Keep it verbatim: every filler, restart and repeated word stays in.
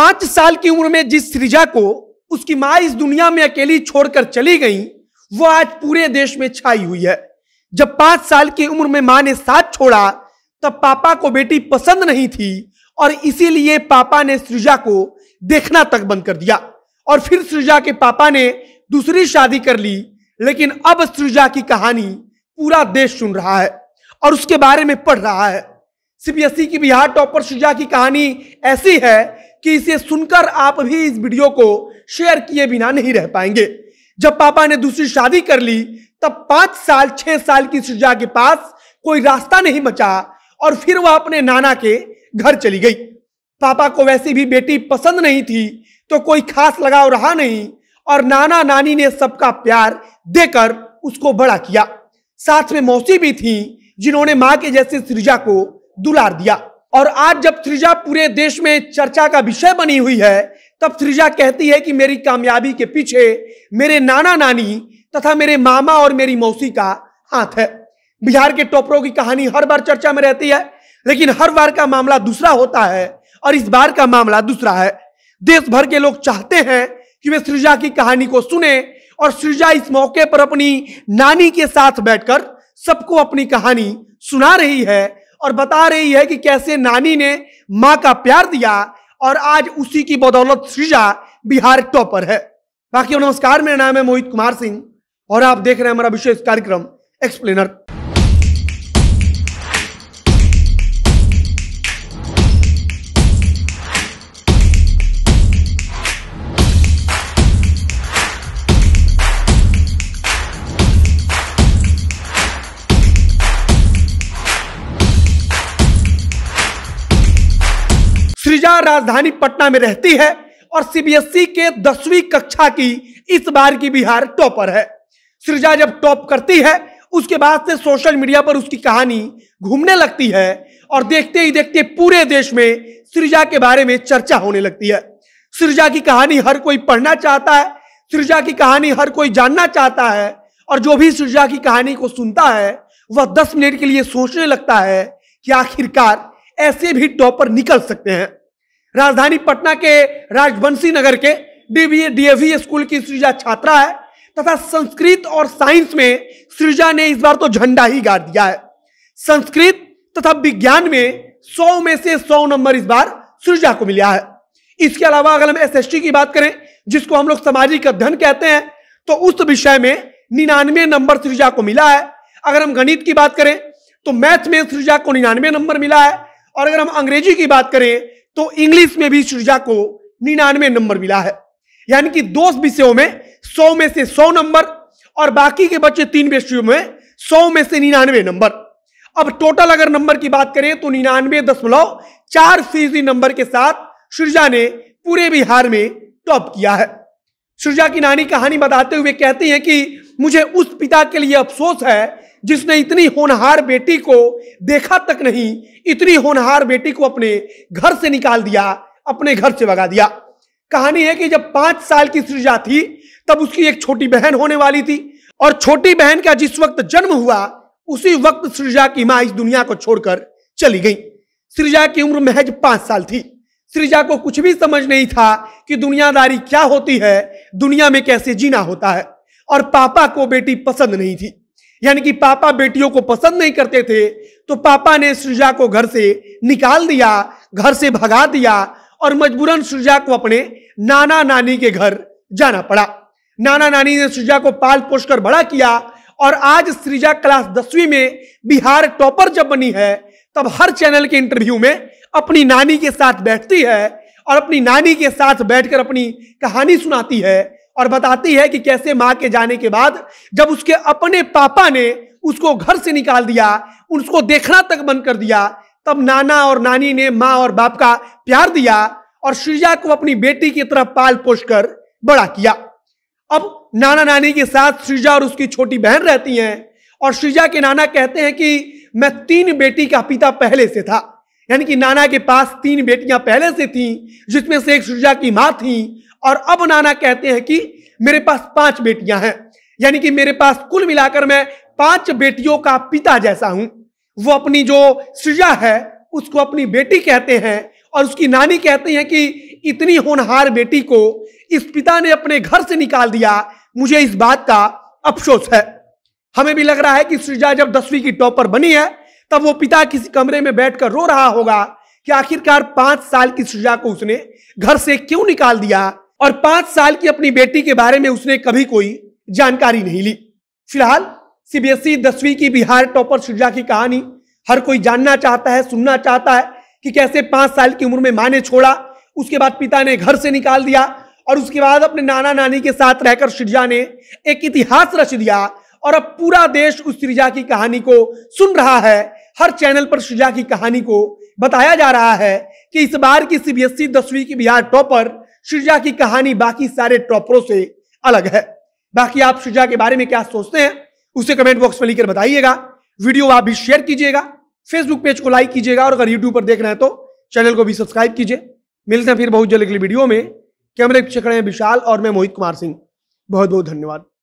पांच साल की उम्र में जिस श्रीजा को उसकी मां इस दुनिया में अकेली छोड़कर चली गई, वो आज पूरे देश में छाई हुई है। जब पांच साल की उम्र में मां ने साथ छोड़ा तब पापा को बेटी पसंद नहीं थी और इसीलिए पापा ने श्रीजा को देखना तक बंद कर दिया और फिर श्रीजा के पापा ने दूसरी शादी कर ली। लेकिन अब श्रीजा की कहानी पूरा देश सुन रहा है और उसके बारे में पढ़ रहा है। सीबीएसई की बिहार टॉपर श्रीजा की कहानी ऐसी है कि इसे सुनकर आप भी इस वीडियो को शेयर किए बिना नहीं रह पाएंगे। जब पापा ने दूसरी शादी कर ली तब पांच साल छह साल की श्रीजा के पास कोई रास्ता नहीं बचा और फिर वह अपने नाना के घर चली गई। पापा को वैसे भी बेटी पसंद नहीं थी तो कोई खास लगाव रहा नहीं और नाना नानी ने सबका प्यार देकर उसको बड़ा किया। साथ में मौसी भी थी जिन्होंने मां के जैसे श्रीजा को दुलार दिया। और आज जब श्रीजा पूरे देश में चर्चा का विषय बनी हुई है तब श्रीजा कहती है कि मेरी कामयाबी के पीछे मेरे नाना नानी तथा मेरे मामा और मेरी मौसी का हाथ है। बिहार के टॉपरों की कहानी हर बार चर्चा में रहती है, लेकिन हर बार का मामला दूसरा होता है और इस बार का मामला दूसरा है। देश भर के लोग चाहते हैं कि वे श्रीजा की कहानी को सुने और श्रीजा इस मौके पर अपनी नानी के साथ बैठकर सबको अपनी कहानी सुना रही है और बता रही है कि कैसे नानी ने मां का प्यार दिया और आज उसी की बदौलत श्रीजा बिहार टॉपर है। बाकी नमस्कार, मेरा नाम है मोहित कुमार सिंह और आप देख रहे हैं हमारा विशेष कार्यक्रम एक्सप्लेनर। श्रीजा राजधानी पटना में रहती है और सीबीएसई के दसवीं कक्षा की इस बार की बिहार टॉपर है। श्रीजा जब टॉप करती है उसके बाद से सोशल मीडिया पर उसकी कहानी घूमने लगती है और देखते ही देखते पूरे देश में श्रीजा के बारे में चर्चा होने लगती है। श्रीजा की कहानी हर कोई पढ़ना चाहता है, श्रीजा की कहानी हर कोई जानना चाहता है और जो भी श्रीजा की कहानी को सुनता है वह दस मिनट के लिए सोचने लगता है कि आखिरकार ऐसे भी टॉपर निकल सकते हैं। राजधानी पटना के राजवंशी नगर के डीएवी स्कूल की श्रीजा छात्रा है तथा संस्कृत और साइंस में श्रीजा ने इस बार तो झंडा ही गाड़ दिया है। संस्कृत तथा विज्ञान में सौ में से सौ नंबर इस बार श्रीजा को मिला है। इसके अलावा अगर हम एसएसटी की बात करें, जिसको हम लोग सामाजिक अध्ययन कहते हैं, तो उस विषय में निन्यानवे नंबर श्रीजा को मिला है। अगर हम गणित की बात करें तो मैथ में श्रीजा को निन्यानवे नंबर मिला है और अगर हम अंग्रेजी की बात करें तो इंग्लिश में भी श्रीजा को निन्यानवे नंबर मिला है। यानी कि दो विषयों में सौ में से सौ नंबर और बाकी के बचे तीन विषयों में सौ में से निन्यानवे नंबर। अब टोटल अगर नंबर की बात करें तो निन्यानवे दशमलव चार फीसदी नंबर के साथ श्रीजा ने पूरे बिहार में टॉप किया है। श्रीजा की नानी कहानी बताते हुए कहती है कि मुझे उस पिता के लिए अफसोस है जिसने इतनी होनहार बेटी को देखा तक नहीं, इतनी होनहार बेटी को अपने घर से निकाल दिया, अपने घर से भगा दिया। कहानी है कि जब पांच साल की श्रीजा थी तब उसकी एक छोटी बहन होने वाली थी और छोटी बहन का जिस वक्त जन्म हुआ उसी वक्त श्रीजा की मां इस दुनिया को छोड़कर चली गई। श्रीजा की उम्र महज पांच साल थी। श्रीजा को कुछ भी समझ नहीं था कि दुनियादारी क्या होती है, दुनिया में कैसे जीना होता है और पापा को बेटी पसंद नहीं थी। यानी कि पापा बेटियों को पसंद नहीं करते थे तो पापा ने श्रीजा को घर से निकाल दिया, घर से भगा दिया और मजबूरन श्रीजा को अपने नाना नानी के घर जाना पड़ा। नाना नानी ने श्रीजा को पाल पोष कर बड़ा किया और आज श्रीजा क्लास दसवीं में बिहार टॉपर जब बनी है तब हर चैनल के इंटरव्यू में अपनी नानी के साथ बैठती है और अपनी नानी के साथ बैठकर अपनी कहानी सुनाती है और बताती है कि कैसे मां के जाने के बाद जब उसके अपने पापा ने उसको घर से निकाल दिया, उसको देखना तक बंद कर दिया, तब नाना और नानी ने मां और बाप का प्यार दिया और श्रीजा को अपनी बेटी की तरह पाल पोष कर बड़ा किया। अब नाना नानी के साथ श्रीजा और उसकी छोटी बहन रहती हैं और श्रीजा के नाना कहते हैं कि मैं तीन बेटी का पिता पहले से था। यानी कि नाना के पास तीन बेटियां पहले से थीं जिसमें से एक श्रीजा की मां थी और अब नाना कहते हैं कि मेरे पास पांच बेटियां हैं। यानी कि मेरे पास कुल मिलाकर मैं पांच बेटियों का पिता जैसा हूं। वो अपनी जो श्रीजा है उसको अपनी बेटी कहते हैं और उसकी नानी कहती है कि इतनी होनहार बेटी को इस पिता ने अपने घर से निकाल दिया, मुझे इस बात का अफसोस है। हमें भी लग रहा है कि श्रीजा जब दसवीं की टॉपर बनी है तब वो पिता किसी कमरे में बैठकर रो रहा होगा कि आखिरकार पांच साल की श्रीजा को उसने घर से क्यों निकाल दिया, और पांच साल की अपनी बेटी के बारे में उसने कभी कोई जानकारी नहीं ली। फिलहाल सीबीएसई दसवीं की बिहार टॉपर श्रीजा की कहानी हर कोई जानना चाहता है, सुनना चाहता है कि कैसे पांच साल की उम्र में मां ने छोड़ा, उसके बाद पिता ने घर से निकाल दिया और उसके बाद अपने नाना नानी के साथ रहकर श्रीजा ने एक इतिहास रच दिया, और अब पूरा देश उस श्रीजा की कहानी को सुन रहा है। हर चैनल पर श्रीजा की कहानी को बताया जा रहा है कि इस बार की सीबीएसई दसवीं की बिहार टॉपर श्रीजा की कहानी बाकी सारे टॉपरों से अलग है। बाकी आप श्रीजा के बारे में क्या सोचते हैं उसे कमेंट बॉक्स में लिखकर बताइएगा। वीडियो आप भी शेयर कीजिएगा, फेसबुक पेज को लाइक कीजिएगा, और अगर यूट्यूब पर देख रहे हैं तो चैनल को भी सब्सक्राइब कीजिए। मिलते हैं फिर बहुत जल्द अगली वीडियो में। कैमरे पीछे खड़े हैं विशाल और मैं मोहित कुमार सिंह। बहुत बहुत धन्यवाद।